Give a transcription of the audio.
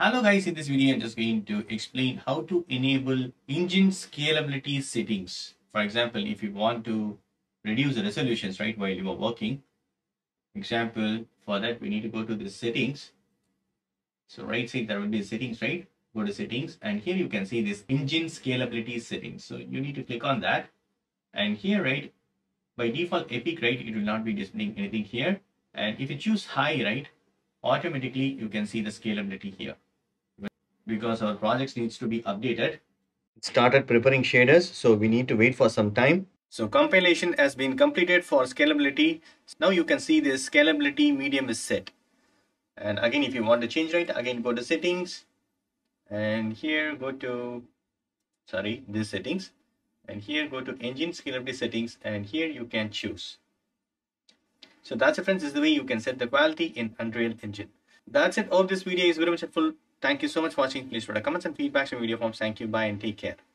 Hello guys, in this video I'm just going to explain how to enable engine scalability settings. For example, if you want to reduce the resolutions right while you are working, example, for that we need to go to the settings. So right side there will be settings, right? Go to settings and here you can see this engine scalability settings. So you need to click on that and here, right, by default Epic, right, it will not be displaying anything here. And if you choose high, right, automatically you can see the scalability here. Because our projects needs to be updated, it started preparing shaders, so we need to wait for some time. So compilation has been completed for scalability. Now you can see this scalability medium is set. And again, if you want to change, right, again go to settings and here go to this settings and here go to engine scalability settings and here you can choose. So that's it friends, this is the way you can set the quality in Unreal Engine. That's it, hope this video is very much helpful. Thank you so much for watching. Please put a comments and feedback on video forms. Thank you, bye and take care.